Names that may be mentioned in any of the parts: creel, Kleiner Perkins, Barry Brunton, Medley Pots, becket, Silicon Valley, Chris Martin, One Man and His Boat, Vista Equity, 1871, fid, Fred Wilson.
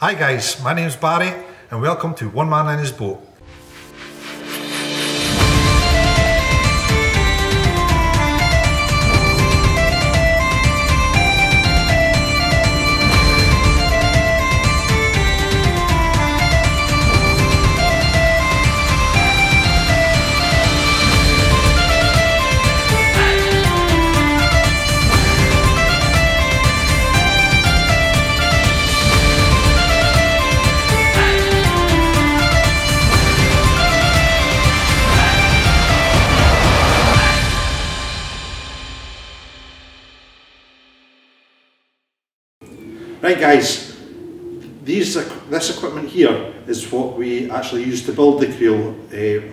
Hi guys, my name's Barry and welcome to One Man and His Boat. Right guys, this equipment here is what we actually use to build the creel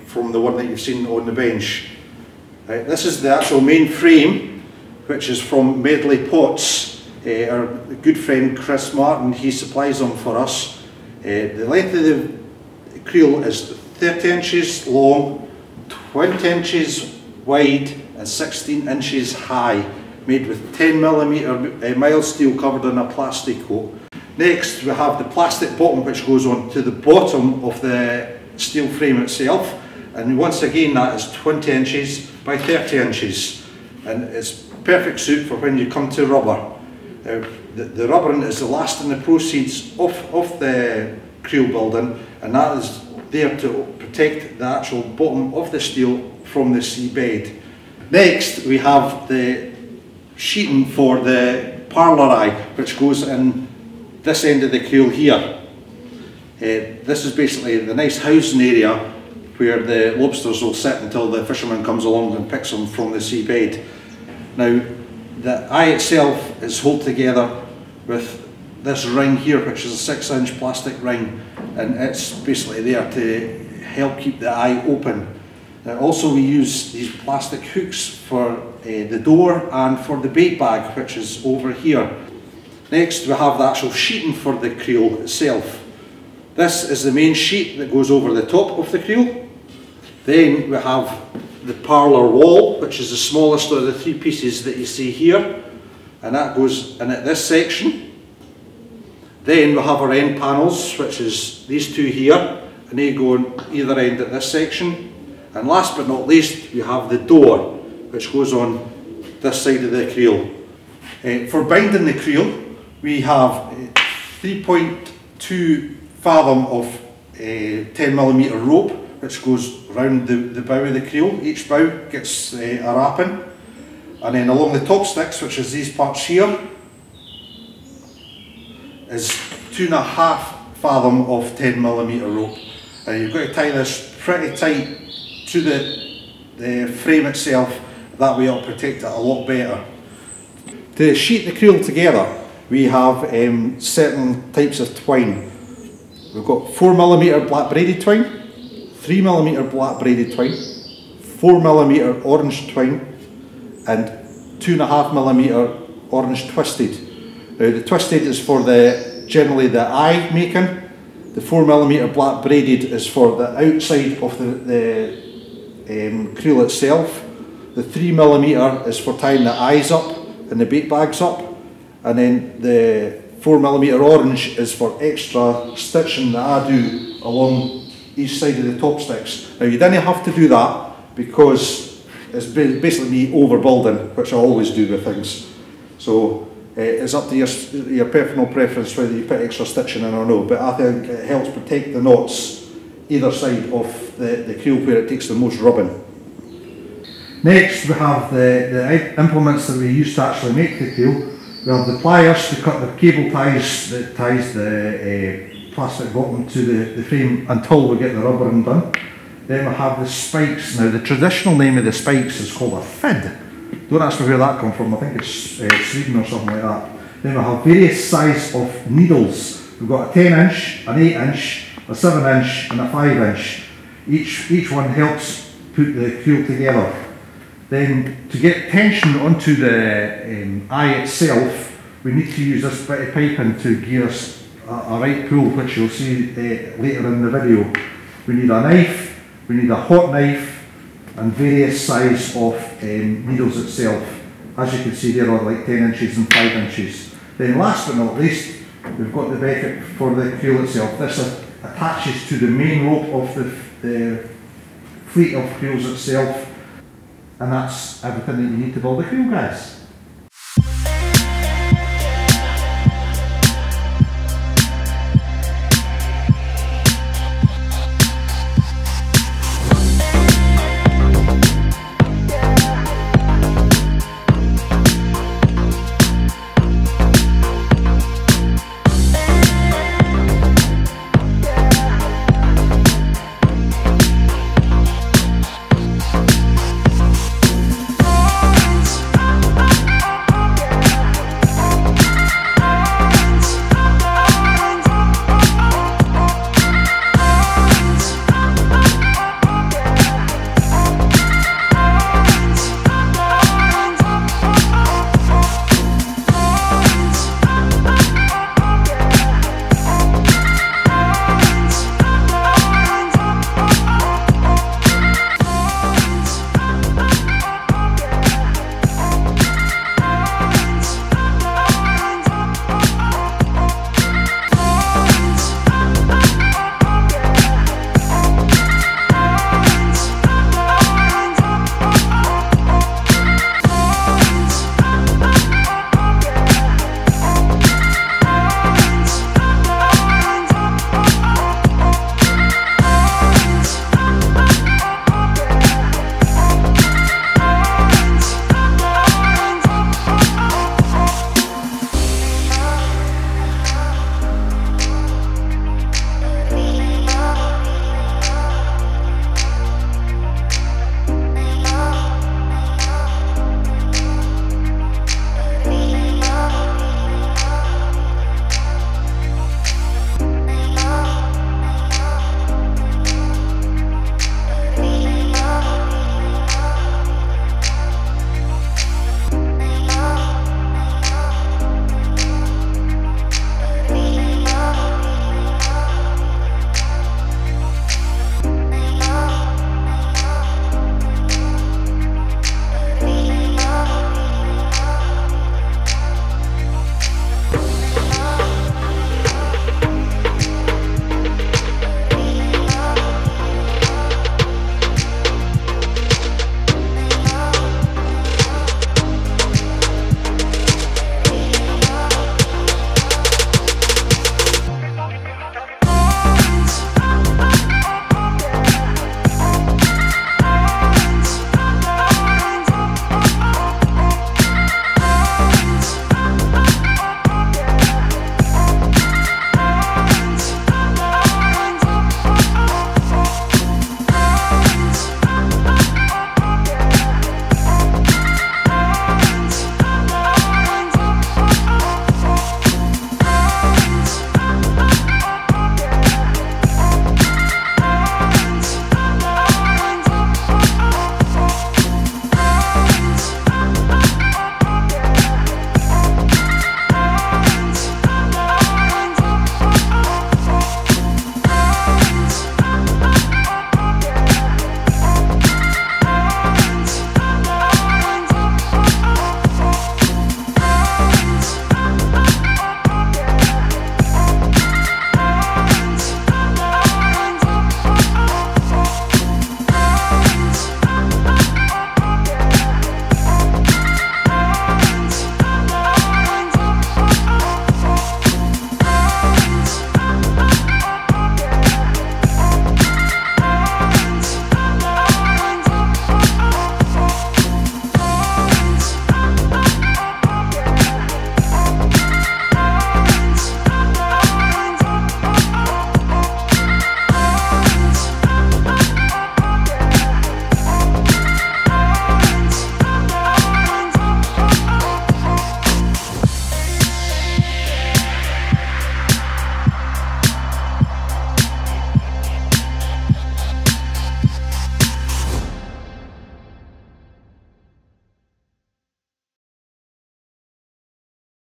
from the one that you've seen on the bench. Right, this is the actual main frame, which is from Medley Pots. Our good friend Chris Martin, he supplies them for us. The length of the creel is 30 inches long, 20 inches wide and 16 inches high. Made with 10mm mild steel covered in a plastic coat. Next we have the plastic bottom which goes on to the bottom of the steel frame itself, and once again that is 20 inches by 30 inches and it's perfect suit for when you come to rubber. The rubbering is the last in the proceeds of the creel building, and that is there to protect the actual bottom of the steel from the seabed. Next we have the sheeting for the parlour eye, which goes in this end of the creel here. This is basically the nice housing area where the lobsters will sit until the fisherman comes along and picks them from the seabed. Now the eye itself is held together with this ring here, which is a 6-inch plastic ring, and it's basically there to help keep the eye open. Also we use these plastic hooks for the door and for the bait bag, which is over here. Next we have the actual sheeting for the creel itself. This is the main sheet that goes over the top of the creel. Then we have the parlour wall, which is the smallest of the three pieces that you see here, and that goes in at this section. Then we have our end panels, which is these two here, and they go on either end at this section. And last but not least, you have the door, which goes on this side of the creel. For binding the creel, we have 3.2 fathom of 10mm rope, which goes round the bow of the creel. Each bow gets a wrapping. And then along the top sticks, which is these parts here, is 2.5 fathom of 10mm rope. You've got to tie this pretty tight to the frame itself, that way it'll protect it a lot better. To sheet the creel together we have certain types of twine. We've got 4mm black braided twine, 3mm black braided twine, 4mm orange twine and 2.5mm orange twisted. Now the twisted is for generally the eye making, the 4mm black braided is for the outside of the creel itself. The 3mm is for tying the eyes up and the bait bags up, and then the 4mm orange is for extra stitching that I do along each side of the top sticks. Now you didn't have to do that because it's basically me overbuilding, which I always do with things. So it's up to your personal preference whether you put extra stitching in or no, but I think it helps protect the knots either side of the creel where it takes the most rubbing. Next we have the implements that we use to actually make the creel. We have the pliers to cut the cable ties that ties the plastic bottom to the frame until we get the rubbering done. Then we have the spikes. Now the traditional name of the spikes is called a fid. Don't ask me where that comes from, I think it's Sweden or something like that. Then we have various sizes of needles. We've got a 10 inch, an 8 inch, a 7 inch and a 5 inch. Each one helps put the creel together. Then to get tension onto the eye itself we need to use this bit of piping to give us a right pull, which you'll see later in the video. We need a knife, we need a hot knife and various sizes of needles itself. As you can see there are like 10 inches and 5 inches. Then last but not least We've got the becket for the creel itself. This attaches to the main rope of the fleet of creels itself, and that's everything that you need to build a creel, guys.